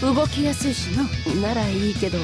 動きやすいしな。ならいいけど。